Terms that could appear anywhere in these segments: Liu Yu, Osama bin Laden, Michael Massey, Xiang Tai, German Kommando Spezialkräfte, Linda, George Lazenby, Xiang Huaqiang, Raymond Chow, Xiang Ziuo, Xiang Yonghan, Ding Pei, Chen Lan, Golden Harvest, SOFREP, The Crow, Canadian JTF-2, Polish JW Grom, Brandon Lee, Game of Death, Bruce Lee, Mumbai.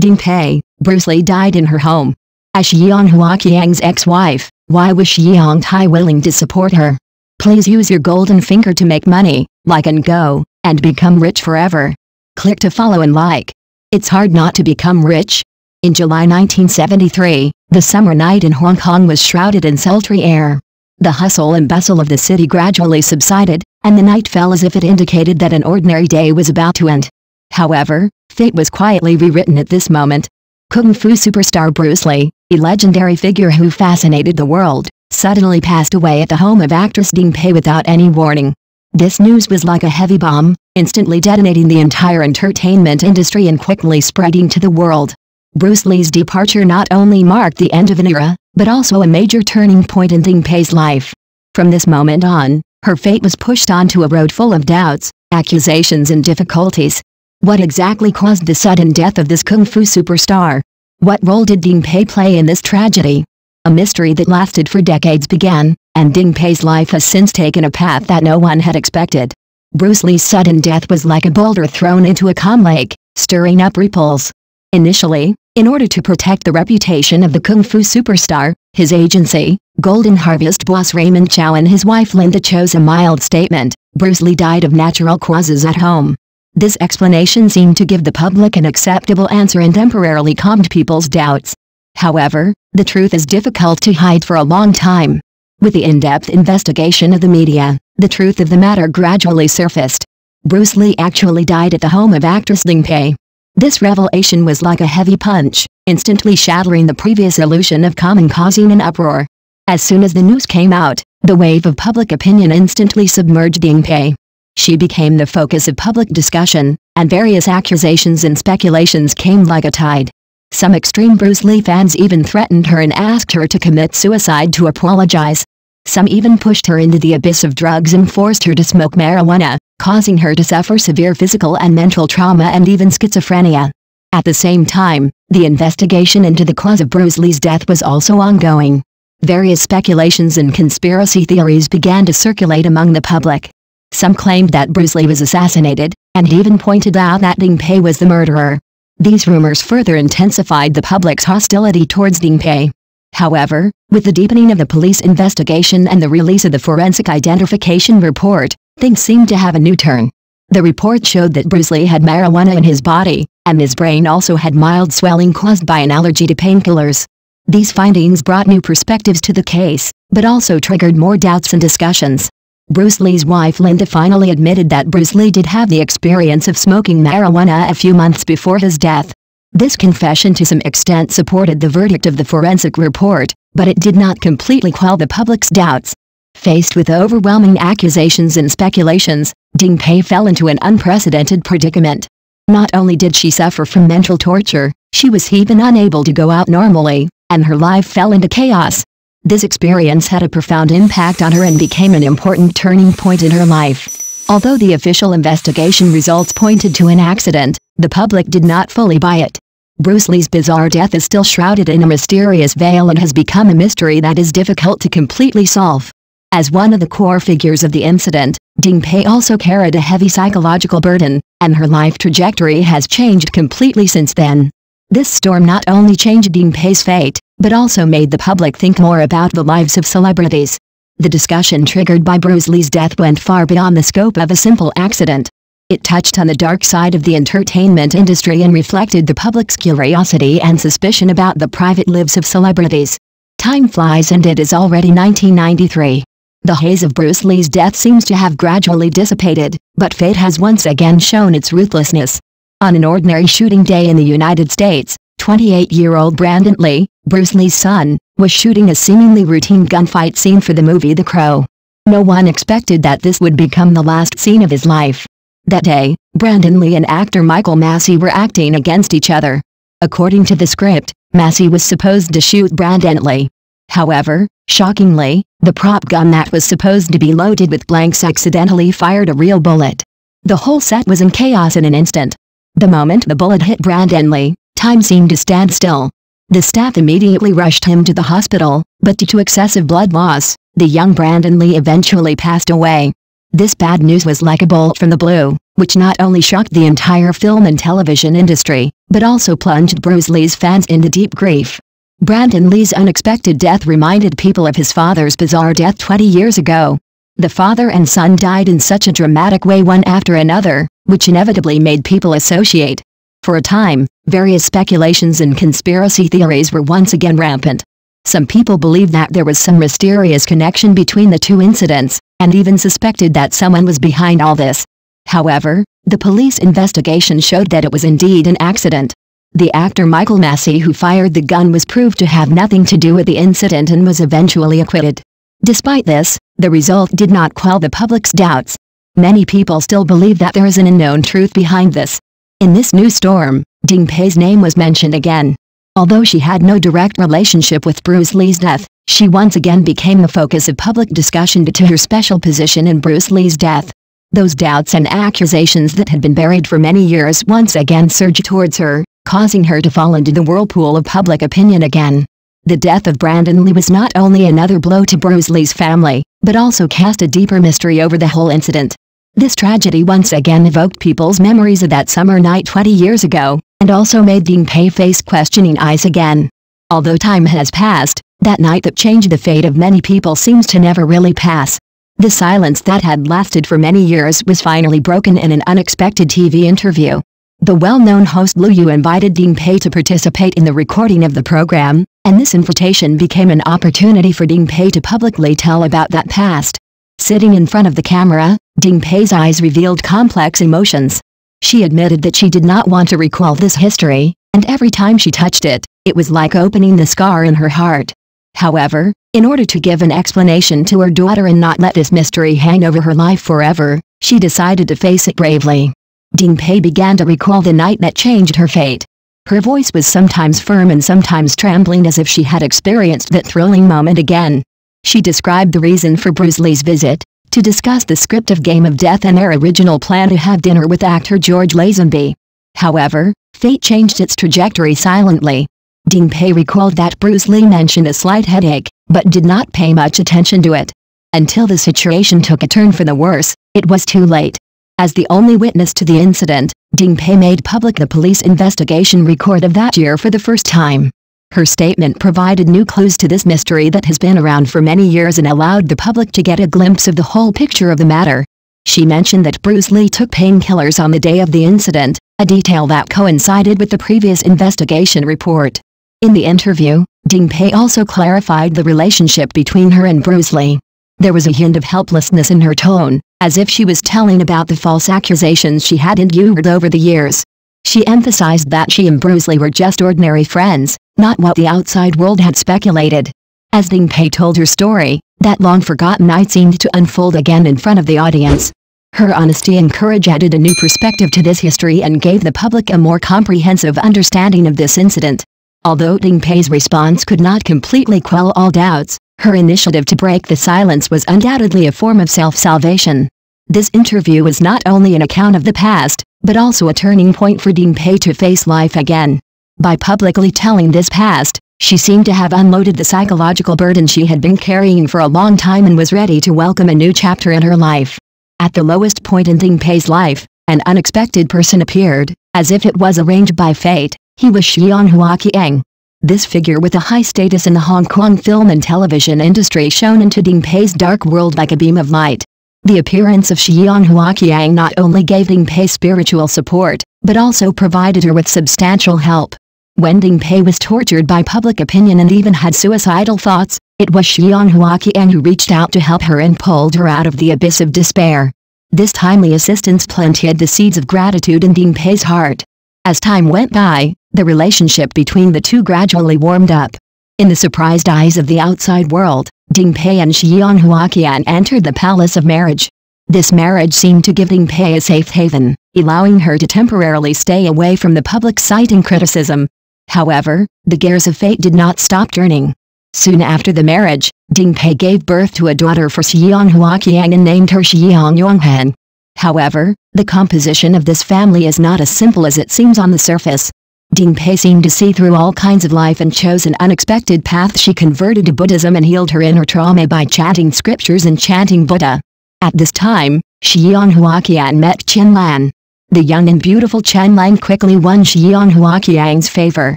Ding Pei, Bruce Lee died in her home. As Xiang Huaqiang's ex-wife, why was Xiang Tai willing to support her? Please use your golden finger to make money, like and go, and become rich forever. Click to follow and like. It's hard not to become rich. In July 1973, the summer night in Hong Kong was shrouded in sultry air. The hustle and bustle of the city gradually subsided, and the night fell as if it indicated that an ordinary day was about to end. However, fate was quietly rewritten at this moment. Kung Fu superstar Bruce Lee, a legendary figure who fascinated the world, suddenly passed away at the home of actress Ding Pei without any warning. This news was like a heavy bomb, instantly detonating the entire entertainment industry and quickly spreading to the world. Bruce Lee's departure not only marked the end of an era, but also a major turning point in Ding Pei's life. From this moment on, her fate was pushed onto a road full of doubts, accusations and difficulties. What exactly caused the sudden death of this Kung Fu superstar? What role did Ding Pei play in this tragedy? A mystery that lasted for decades began, and Ding Pei's life has since taken a path that no one had expected. Bruce Lee's sudden death was like a boulder thrown into a calm lake, stirring up ripples. Initially, in order to protect the reputation of the Kung Fu superstar, his agency, Golden Harvest boss Raymond Chow and his wife Linda chose a mild statement: Bruce Lee died of natural causes at home. This explanation seemed to give the public an acceptable answer and temporarily calmed people's doubts. However, the truth is difficult to hide for a long time. With the in-depth investigation of the media, the truth of the matter gradually surfaced. Bruce Lee actually died at the home of actress Ding Pei. This revelation was like a heavy punch, instantly shattering the previous illusion of calm and causing an uproar. As soon as the news came out, the wave of public opinion instantly submerged Ding Pei. She became the focus of public discussion, and various accusations and speculations came like a tide. Some extreme Bruce Lee fans even threatened her and asked her to commit suicide to apologize. Some even pushed her into the abyss of drugs and forced her to smoke marijuana, causing her to suffer severe physical and mental trauma and even schizophrenia. At the same time, the investigation into the cause of Bruce Lee's death was also ongoing. Various speculations and conspiracy theories began to circulate among the public. Some claimed that Bruce Lee was assassinated, and even pointed out that Ding Pei was the murderer. These rumors further intensified the public's hostility towards Ding Pei. However, with the deepening of the police investigation and the release of the forensic identification report, things seemed to have a new turn. The report showed that Bruce Lee had marijuana in his body, and his brain also had mild swelling caused by an allergy to painkillers. These findings brought new perspectives to the case, but also triggered more doubts and discussions. Bruce Lee's wife Linda finally admitted that Bruce Lee did have the experience of smoking marijuana a few months before his death. This confession to some extent supported the verdict of the forensic report, but it did not completely quell the public's doubts. Faced with overwhelming accusations and speculations, Ding Pei fell into an unprecedented predicament. Not only did she suffer from mental torture, she was even unable to go out normally, and her life fell into chaos. This experience had a profound impact on her and became an important turning point in her life. Although the official investigation results pointed to an accident, the public did not fully buy it. Bruce Lee's bizarre death is still shrouded in a mysterious veil and has become a mystery that is difficult to completely solve. As one of the core figures of the incident, Ding Pei also carried a heavy psychological burden, and her life trajectory has changed completely since then. This storm not only changed Ding Pei's fate, but also made the public think more about the lives of celebrities. The discussion triggered by Bruce Lee's death went far beyond the scope of a simple accident. It touched on the dark side of the entertainment industry and reflected the public's curiosity and suspicion about the private lives of celebrities. Time flies and it is already 1993. The haze of Bruce Lee's death seems to have gradually dissipated, but fate has once again shown its ruthlessness. On an ordinary shooting day in the United States, 28-year-old Brandon Lee, Bruce Lee's son, was shooting a seemingly routine gunfight scene for the movie The Crow. No one expected that this would become the last scene of his life. That day, Brandon Lee and actor Michael Massey were acting against each other. According to the script, Massey was supposed to shoot Brandon Lee. However, shockingly, the prop gun that was supposed to be loaded with blanks accidentally fired a real bullet. The whole set was in chaos in an instant. The moment the bullet hit Brandon Lee, time seemed to stand still. The staff immediately rushed him to the hospital, but due to excessive blood loss, the young Brandon Lee eventually passed away. This bad news was like a bolt from the blue, which not only shocked the entire film and television industry, but also plunged Bruce Lee's fans into deep grief. Brandon Lee's unexpected death reminded people of his father's bizarre death 20 years ago. The father and son died in such a dramatic way one after another, which inevitably made people associate. For a time, various speculations and conspiracy theories were once again rampant. Some people believed that there was some mysterious connection between the two incidents, and even suspected that someone was behind all this. However, the police investigation showed that it was indeed an accident. The actor Michael Massey, who fired the gun, was proved to have nothing to do with the incident and was eventually acquitted. Despite this, the result did not quell the public's doubts. Many people still believe that there is an unknown truth behind this. In this new storm, Ding Pei's name was mentioned again. Although she had no direct relationship with Bruce Lee's death, she once again became the focus of public discussion due to her special position in Bruce Lee's death. Those doubts and accusations that had been buried for many years once again surged towards her, causing her to fall into the whirlpool of public opinion again. The death of Brandon Lee was not only another blow to Bruce Lee's family, but also cast a deeper mystery over the whole incident. This tragedy once again evoked people's memories of that summer night 20 years ago, and also made Ding Pei face questioning eyes again. Although time has passed, that night that changed the fate of many people seems to never really pass. The silence that had lasted for many years was finally broken in an unexpected TV interview. The well-known host Liu Yu invited Ding Pei to participate in the recording of the program, and this invitation became an opportunity for Ding Pei to publicly tell about that past. Sitting in front of the camera, Ding Pei's eyes revealed complex emotions. She admitted that she did not want to recall this history, and every time she touched it, it was like opening the scar in her heart. However, in order to give an explanation to her daughter and not let this mystery hang over her life forever, she decided to face it bravely. Ding Pei began to recall the night that changed her fate. Her voice was sometimes firm and sometimes trembling, as if she had experienced that thrilling moment again. She described the reason for Bruce Lee's visit, to discuss the script of Game of Death and their original plan to have dinner with actor George Lazenby. However, fate changed its trajectory silently. Ding Pei recalled that Bruce Lee mentioned a slight headache, but did not pay much attention to it. Until the situation took a turn for the worse, it was too late. As the only witness to the incident, Ding Pei made public the police investigation record of that year for the first time. Her statement provided new clues to this mystery that has been around for many years and allowed the public to get a glimpse of the whole picture of the matter. She mentioned that Bruce Lee took painkillers on the day of the incident, a detail that coincided with the previous investigation report. In the interview, Ding Pei also clarified the relationship between her and Bruce Lee. There was a hint of helplessness in her tone, as if she was telling about the false accusations she had endured over the years. She emphasized that she and Bruce Lee were just ordinary friends, not what the outside world had speculated. As Ding Pei told her story, that long-forgotten night seemed to unfold again in front of the audience. Her honesty and courage added a new perspective to this history and gave the public a more comprehensive understanding of this incident. Although Ding Pei's response could not completely quell all doubts, her initiative to break the silence was undoubtedly a form of self-salvation. This interview was not only an account of the past, but also a turning point for Ding Pei to face life again. By publicly telling this past, she seemed to have unloaded the psychological burden she had been carrying for a long time and was ready to welcome a new chapter in her life. At the lowest point in Ding Pei's life, an unexpected person appeared, as if it was arranged by fate. He was Xiang Huaqiang. This figure with a high status in the Hong Kong film and television industry shone into Ding Pei's dark world like a beam of light. The appearance of Xiang Huaqiang not only gave Ding Pei spiritual support, but also provided her with substantial help. When Ding Pei was tortured by public opinion and even had suicidal thoughts, it was Xiang Huaqiang who reached out to help her and pulled her out of the abyss of despair. This timely assistance planted the seeds of gratitude in Ding Pei's heart. As time went by, the relationship between the two gradually warmed up. In the surprised eyes of the outside world, Ding Pei and Xiang Huaqiang entered the palace of marriage. This marriage seemed to give Ding Pei a safe haven, allowing her to temporarily stay away from the public sight and criticism. However, the gears of fate did not stop turning. Soon after the marriage, Ding Pei gave birth to a daughter for Xiang Huaqiang and named her Xiang Yonghan. However, the composition of this family is not as simple as it seems on the surface. Ding Pei seemed to see through all kinds of life and chose an unexpected path. She converted to Buddhism and healed her inner trauma by chanting scriptures and chanting Buddha. At this time, Xiang Huaqiang met Chen Lan. The young and beautiful Chen Lan quickly won Xiang Huaqiang's favor.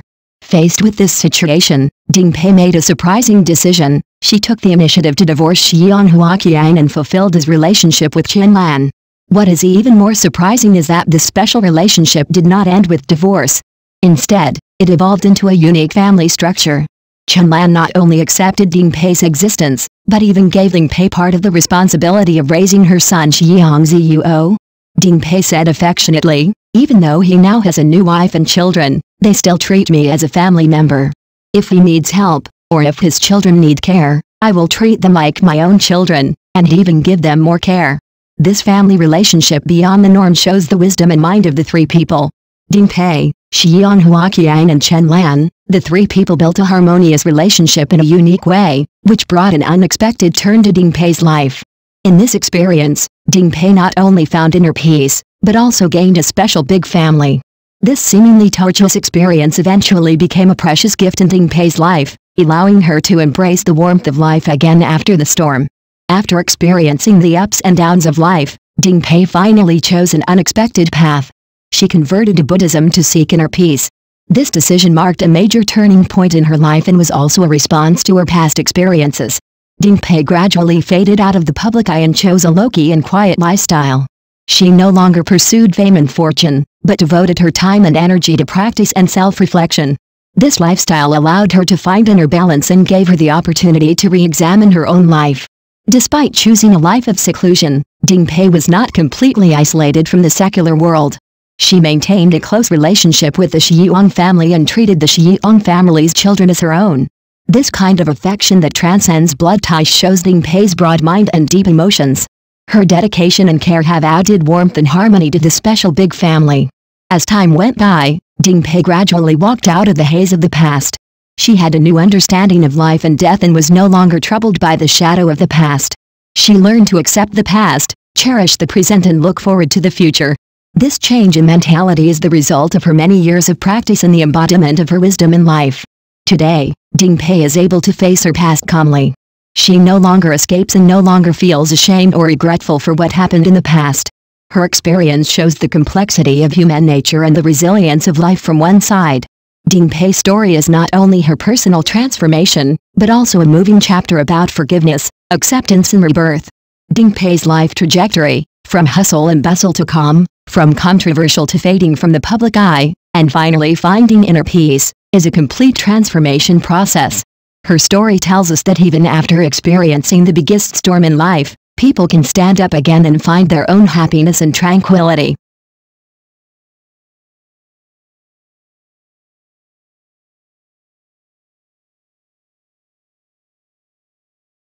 Faced with this situation, Ding Pei made a surprising decision. She took the initiative to divorce Xiang Huaqiang and fulfilled his relationship with Chen Lan. What is even more surprising is that this special relationship did not end with divorce. Instead, it evolved into a unique family structure. Chen Lan not only accepted Ding Pei's existence, but even gave Ding Pei part of the responsibility of raising her son Xiang Ziuo. Ding Pei said affectionately, "Even though he now has a new wife and children, they still treat me as a family member. If he needs help, or if his children need care, I will treat them like my own children, and even give them more care." This family relationship beyond the norm shows the wisdom and mind of the three people. Ding Pei, Xiang Huaqiang and Chen Lan, the three people built a harmonious relationship in a unique way, which brought an unexpected turn to Ding Pei's life. In this experience, Ding Pei not only found inner peace, but also gained a special big family. This seemingly tortuous experience eventually became a precious gift in Ding Pei's life, allowing her to embrace the warmth of life again after the storm. After experiencing the ups and downs of life, Ding Pei finally chose an unexpected path. She converted to Buddhism to seek inner peace. This decision marked a major turning point in her life and was also a response to her past experiences. Ding Pei gradually faded out of the public eye and chose a low-key and quiet lifestyle. She no longer pursued fame and fortune, but devoted her time and energy to practice and self-reflection. This lifestyle allowed her to find inner balance and gave her the opportunity to re-examine her own life. Despite choosing a life of seclusion, Ding Pei was not completely isolated from the secular world. She maintained a close relationship with the Xiang family and treated the Xiang family's children as her own. This kind of affection that transcends blood ties shows Ding Pei's broad mind and deep emotions. Her dedication and care have added warmth and harmony to the special big family. As time went by, Ding Pei gradually walked out of the haze of the past. She had a new understanding of life and death and was no longer troubled by the shadow of the past. She learned to accept the past, cherish the present and look forward to the future. This change in mentality is the result of her many years of practice and the embodiment of her wisdom in life. Today, Ding Pei is able to face her past calmly. She no longer escapes and no longer feels ashamed or regretful for what happened in the past. Her experience shows the complexity of human nature and the resilience of life from one side. Ding Pei's story is not only her personal transformation, but also a moving chapter about forgiveness, acceptance and rebirth. Ding Pei's life trajectory, from hustle and bustle to calm, from controversial to fading from the public eye, and finally finding inner peace, is a complete transformation process. Her story tells us that even after experiencing the biggest storm in life, people can stand up again and find their own happiness and tranquility.